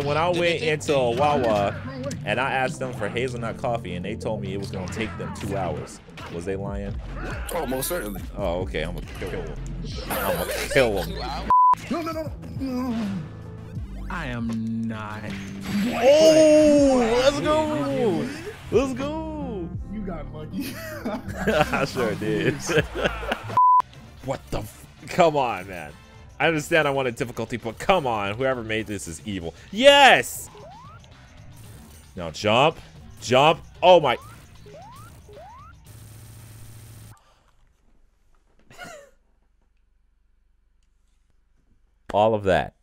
So when I went into a Wawa and I asked them for hazelnut coffee and they told me it was going to take them 2 hours, was they lying? Oh, most certainly. Oh, okay. I'm going to kill him. I'm going to kill him. No, no, no, no. I am not. Oh, let's go. Let's go. You got lucky. I sure did. What the f? Come on, man. I understand I wanted difficulty, but come on. Whoever made this is evil. Yes! Now jump. Jump. Oh my. All of that.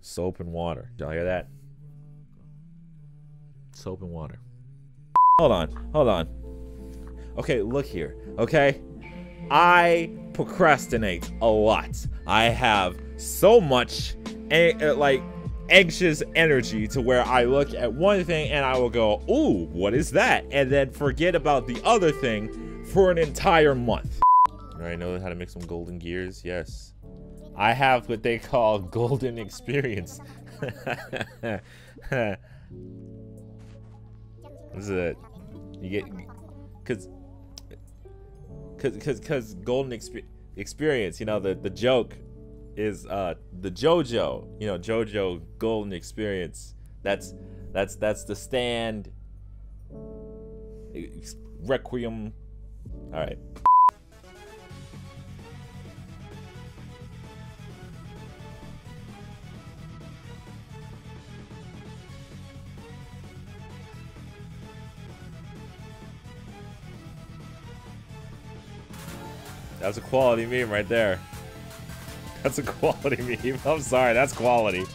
Soap and water. Y'all hear that? Soap and water. Hold on. Hold on. Okay, look here. Okay? I procrastinate a lot. I have so much like anxious energy to where I look at one thing and I will go, ooh, what is that? And then forget about the other thing for an entire month. All right, know how to make some golden gears? Yes. I have what they call golden experience. This is it. You get, cause golden experience, you know, the joke is the JoJo, you know, JoJo golden experience. That's the stand. Requiem. All right. That's a quality meme right there. That's a quality meme. I'm sorry, that's quality.